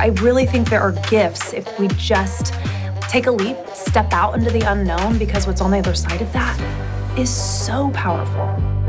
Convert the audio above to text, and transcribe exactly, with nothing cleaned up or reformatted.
I really think there are gifts if we just take a leap, step out into the unknown, because what's on the other side of that is so powerful.